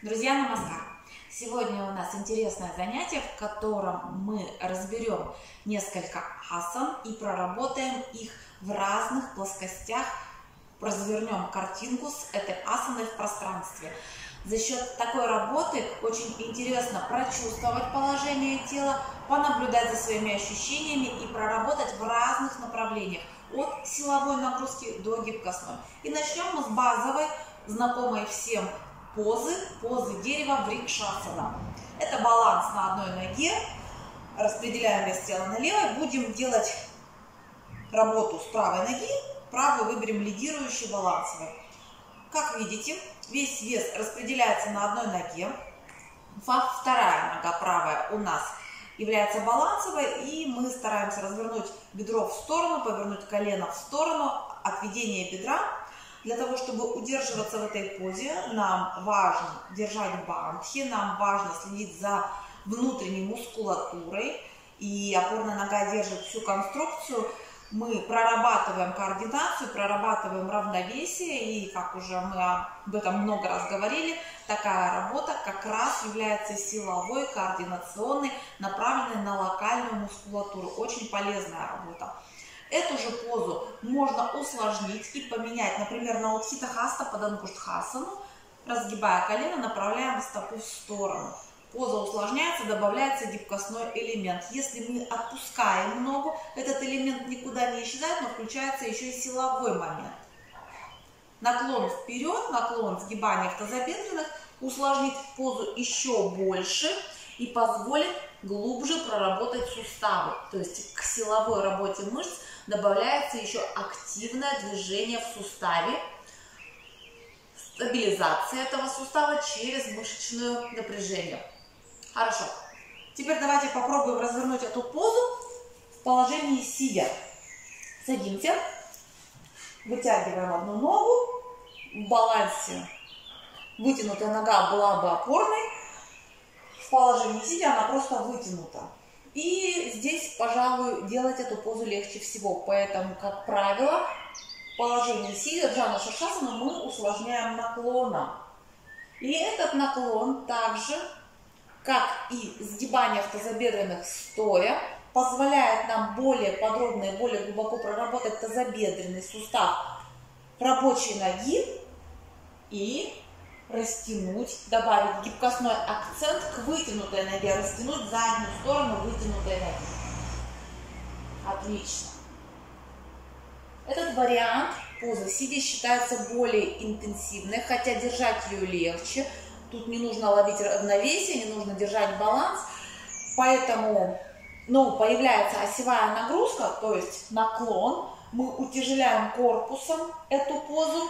Друзья, намаскар! Сегодня у нас интересное занятие, в котором мы разберем несколько асан и проработаем их в разных плоскостях, развернем картинку с этой асаной в пространстве. За счет такой работы очень интересно прочувствовать положение тела, понаблюдать за своими ощущениями и проработать в разных направлениях, от силовой нагрузки до гибкостной. И начнем мы с базовой, знакомой всем позы дерева врикшасана. Это баланс на одной ноге, распределяем вес тела на левой, будем делать работу с правой ноги, правую выберем лидирующий балансовый. Как видите, весь вес распределяется на одной ноге, вторая нога правая у нас является балансовой, и мы стараемся развернуть бедро в сторону, повернуть колено в сторону, отведение бедра. Для того, чтобы удерживаться в этой позе, нам важно держать бандхи, нам важно следить за внутренней мускулатурой, и опорная нога держит всю конструкцию. Мы прорабатываем координацию, прорабатываем равновесие, и, как уже мы об этом много раз говорили, такая работа как раз является силовой, координационной, направленной на локальную мускулатуру. Очень полезная работа. Эту же позу можно усложнить и поменять, например, на Уттхита Хаста Падангуштхасану, разгибая колено, направляем стопу в сторону. Поза усложняется, добавляется гибкостной элемент. Если мы отпускаем ногу, этот элемент никуда не исчезает, но включается еще и силовой момент. Наклон вперед, наклон сгибания в тазобедренных усложнит позу еще больше и позволит глубже проработать суставы. То есть к силовой работе мышц добавляется еще активное движение в суставе. Стабилизация этого сустава через мышечное напряжение. Хорошо. Теперь давайте попробуем развернуть эту позу в положении сидя. Садимся, вытягиваем одну ногу. В балансе вытянутая нога была бы опорной. В положении сидя она просто вытянута. И здесь, пожалуй, делать эту позу легче всего. Поэтому, как правило, положение сидя Джану Ширшасана мы усложняем наклоном. И этот наклон также, как и сгибание в тазобедренных стоя, позволяет нам более подробно и более глубоко проработать тазобедренный сустав рабочей ноги и растянуть, добавить гибкостной акцент к вытянутой ноге, растянуть заднюю сторону вытянутой ноги. Отлично. Этот вариант позы сидя считается более интенсивной, хотя держать ее легче. Тут не нужно ловить равновесие, не нужно держать баланс. Поэтому, появляется осевая нагрузка, то есть наклон. Мы утяжеляем корпусом эту позу,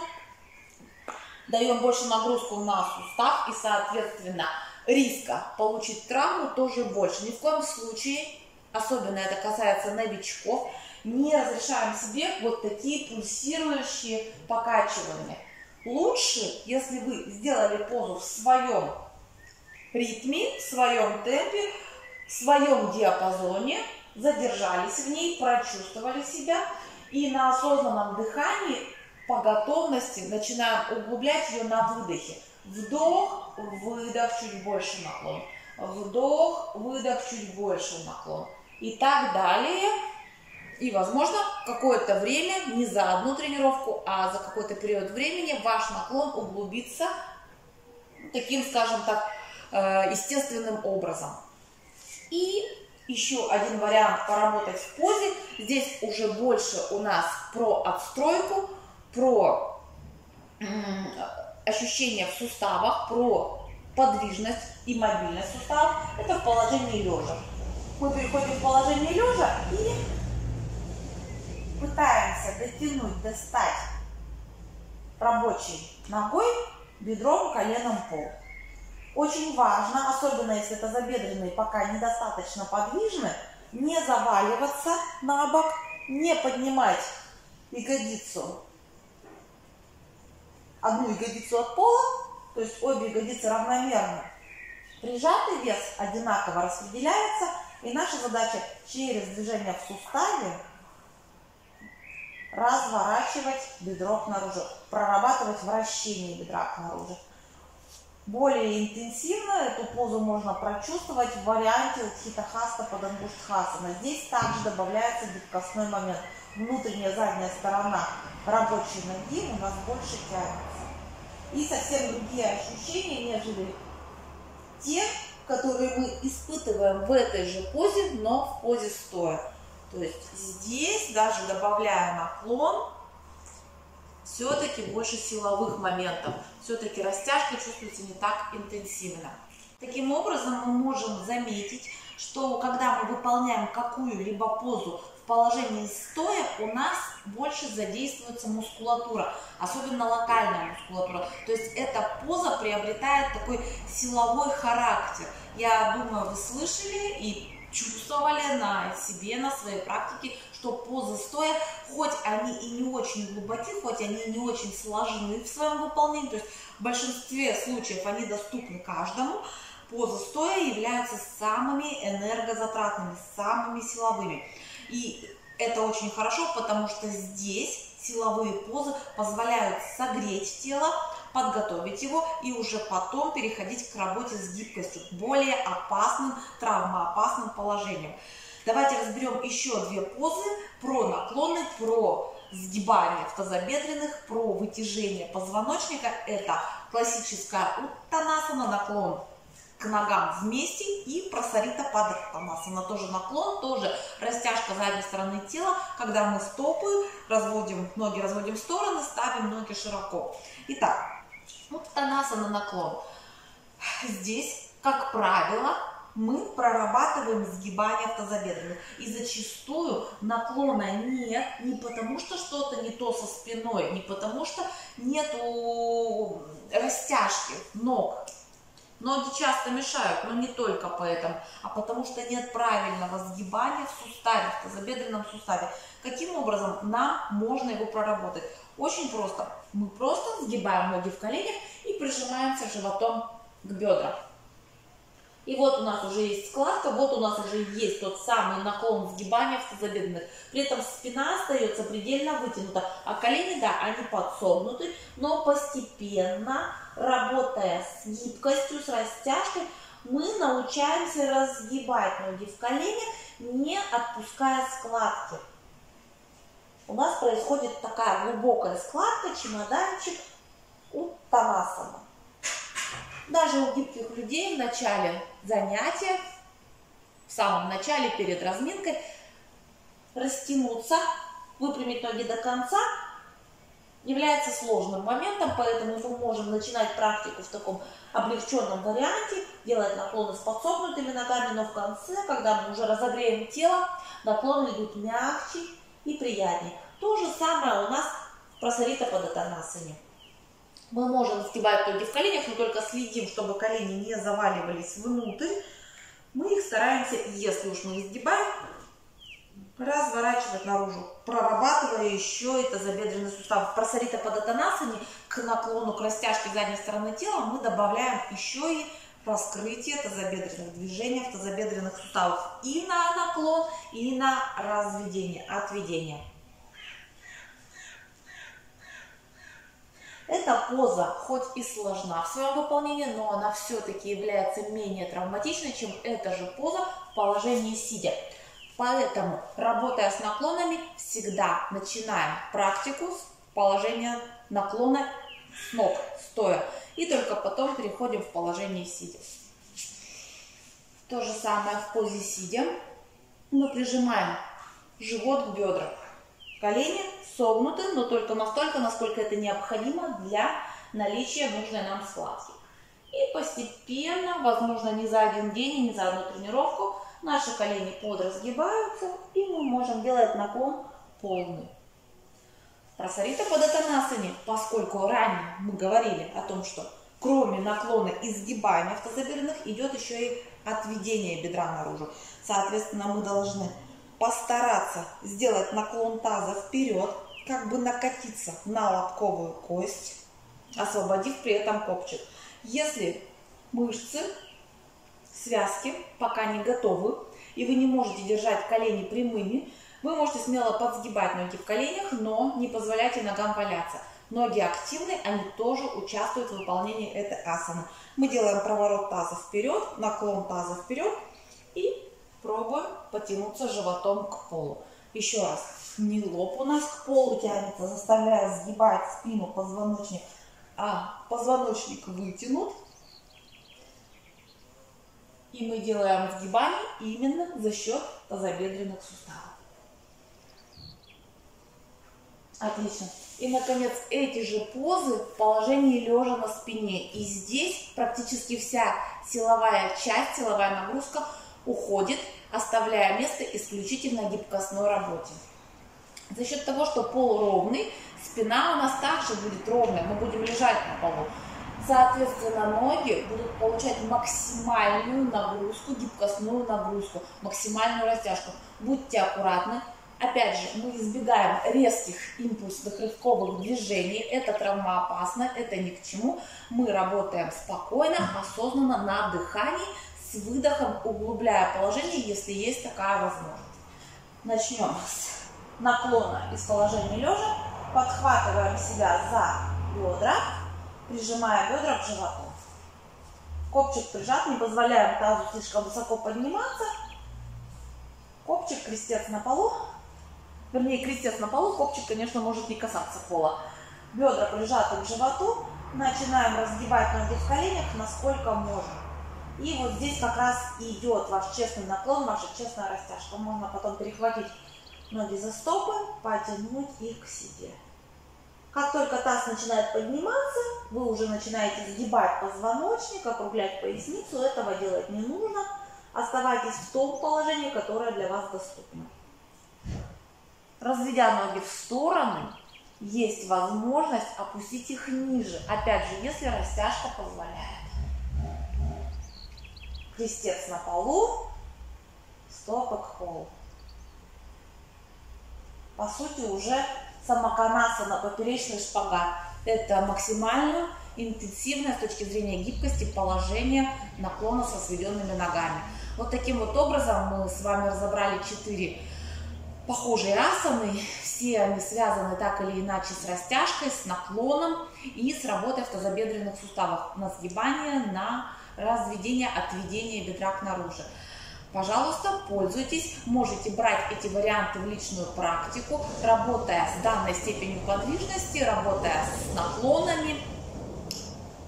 даем больше нагрузку на сустав и, соответственно, риска получить травму тоже больше. Ни в коем случае, особенно это касается новичков, не разрешаем себе вот такие пульсирующие покачивания. Лучше, если вы сделали позу в своем ритме, в своем темпе, в своем диапазоне, задержались в ней, прочувствовали себя и на осознанном дыхании по готовности начинаем углублять ее на выдохе. Вдох, выдох, чуть больше наклон. Вдох, выдох, чуть больше наклон. И так далее. И, возможно, какое-то время, не за одну тренировку, а за какой-то период времени ваш наклон углубится таким, скажем так, естественным образом. И еще один вариант поработать в позе. Здесь уже больше у нас про отстройку, про ощущения в суставах, про подвижность и мобильность суставов. Это в положении лежа. Мы переходим в положение лежа и пытаемся дотянуть, достать рабочей ногой, бедром, коленом пол. Очень важно, особенно если тазобедренные пока недостаточно подвижны, не заваливаться на бок, не поднимать ягодицу, одну ягодицу от пола, то есть обе ягодицы равномерно прижаты, вес одинаково распределяется, и наша задача через движение в суставе разворачивать бедро к наружу, прорабатывать вращение бедра к наружу. Более интенсивно эту позу можно прочувствовать в варианте Уттхита Хаста Падангуштхасана. Здесь также добавляется гибкостной момент. Внутренняя задняя сторона рабочей ноги у нас больше тянется. И совсем другие ощущения, нежели те, которые мы испытываем в этой же позе, но в позе стоя. То есть здесь даже добавляя наклон, все-таки больше силовых моментов. Все-таки растяжка чувствуется не так интенсивно. Таким образом мы можем заметить, что когда мы выполняем какую-либо позу в положении стоя, у нас больше задействуется мускулатура, особенно локальная мускулатура. То есть эта поза приобретает такой силовой характер. Я думаю, вы слышали и чувствовали на себе, на своей практике, что позы стоя, хоть они и не очень глубоки, хоть они и не очень сложны в своем выполнении, то есть в большинстве случаев они доступны каждому, позы стоя являются самыми энергозатратными, самыми силовыми. И это очень хорошо, потому что здесь силовые позы позволяют согреть тело, подготовить его и уже потом переходить к работе с гибкостью, к более опасным, травмоопасным положениям. Давайте разберем еще две позы про наклоны, про сгибание в тазобедренных, про вытяжение позвоночника. Это классическая уттанасана, наклон к ногам вместе, и прасарита падоттанасана, тоже наклон, тоже растяжка задней стороны тела, когда мы стопы разводим, ноги разводим в стороны, ставим ноги широко. Итак, уттанасана, наклон. Здесь, как правило, мы прорабатываем сгибание в тазобедренных. И зачастую наклона нет не потому, что что-то не то со спиной, не потому, что нету растяжки ног. Ноги часто мешают, но не только поэтому, а потому что нет правильного сгибания в суставе, в тазобедренном суставе. Каким образом нам можно его проработать? Очень просто. Мы просто сгибаем ноги в коленях и прижимаемся животом к бедрам. И вот у нас уже есть складка, вот у нас уже есть тот самый наклон сгибания в тазобедренных. При этом спина остается предельно вытянута, а колени, да, они подсогнуты, но постепенно, работая с гибкостью, с растяжкой, мы научаемся разгибать ноги в коленях, не отпуская складки. У нас происходит такая глубокая складка, чемоданчик уттанасана. Даже у гибких людей в начале занятия, в самом начале перед разминкой, растянуться, выпрямить ноги до конца является сложным моментом, поэтому мы можем начинать практику в таком облегченном варианте, делать наклоны с подсогнутыми ногами, но в конце, когда мы уже разогреем тело, наклоны идут мягче и приятнее. То же самое у нас в прасарита падоттанасане. Мы можем сгибать ноги в коленях, но только следим, чтобы колени не заваливались внутрь. Мы их стараемся, если уж мы их сгибаем, разворачивать наружу, прорабатывая еще и тазобедренный сустав. В прасарита падоттанасане к наклону, к растяжке задней стороны тела мы добавляем еще и раскрытие тазобедренных движений, тазобедренных суставов и на наклон, и на разведение, отведение. Эта поза хоть и сложна в своем выполнении, но она все-таки является менее травматичной, чем эта же поза в положении сидя. Поэтому, работая с наклонами, всегда начинаем практику с положения наклона с ног стоя. И только потом переходим в положение сидя. То же самое в позе сидя. Мы прижимаем живот к бедрам. Колени согнуты, но только настолько, насколько это необходимо для наличия нужной нам складки. И постепенно, возможно, не за один день, не за одну тренировку, наши колени подразгибаются, и мы можем делать наклон полный. Прасарита падоттанасане, поскольку ранее мы говорили о том, что кроме наклона и сгибания в тазобедренных идет еще и отведение бедра наружу. Соответственно, мы должны постараться сделать наклон таза вперед, как бы накатиться на лобковую кость, освободив при этом копчик. Если мышцы, связки пока не готовы, и вы не можете держать колени прямыми, вы можете смело подсгибать ноги в коленях, но не позволяйте ногам валяться. ноги активны, они тоже участвуют в выполнении этой асаны. Мы делаем проворот таза вперед, наклон таза вперед и пробуем потянуться животом к полу. Еще раз. Не лоб у нас к полу тянется, заставляя сгибать спину позвоночник, а позвоночник вытянут. И мы делаем сгибание именно за счет тазобедренных суставов. Отлично. И, наконец, эти же позы в положении лежа на спине. И здесь практически вся силовая часть, силовая нагрузка уходит, оставляя место исключительно гибкостной работе. За счет того, что пол ровный, спина у нас также будет ровная. Мы будем лежать на полу. Соответственно, ноги будут получать максимальную нагрузку, гибкостную нагрузку, максимальную растяжку. Будьте аккуратны. Опять же, мы избегаем резких импульсных рывковых движений. Это травмоопасно, это ни к чему. Мы работаем спокойно, осознанно на дыхании, с выдохом, углубляя положение, если есть такая возможность. Начнем с наклона из положения лежа. Подхватываем себя за бедра, прижимая бедра к животу. Копчик прижат, не позволяем тазу слишком высоко подниматься. Копчик, крестец на полу. Вернее, крестец на полу, копчик, конечно, может не касаться пола. Бедра прижаты к животу. Начинаем разгибать ноги в коленях, насколько можем. И вот здесь как раз идет ваш честный наклон, ваша честная растяжка. Можно потом перехватить ноги за стопы, потянуть их к себе. Как только таз начинает подниматься, вы уже начинаете сгибать позвоночник, округлять поясницу. Этого делать не нужно. Оставайтесь в том положении, которое для вас доступно. Разведя ноги в стороны, есть возможность опустить их ниже. Опять же, если растяжка позволяет. Крестец на полу, стопы к полу. По сути, уже самоканасана, поперечный шпагат. Это максимально интенсивное с точки зрения гибкости положение наклона со сведенными ногами. Вот таким вот образом мы с вами разобрали 4 похожие асаны. Все они связаны так или иначе с растяжкой, с наклоном и с работой в тазобедренных суставах. На сгибание, на разведение, отведение бедра к наружу. Пожалуйста, пользуйтесь, можете брать эти варианты в личную практику, работая с данной степенью подвижности, работая с наклонами,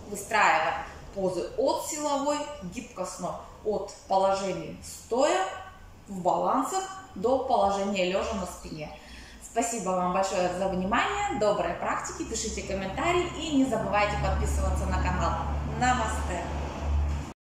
выстраивая позы от силовой, гибкостно, от положения стоя, в балансах, до положения лежа на спине. Спасибо вам большое за внимание, доброй практики, пишите комментарии и не забывайте подписываться на канал. Намасте!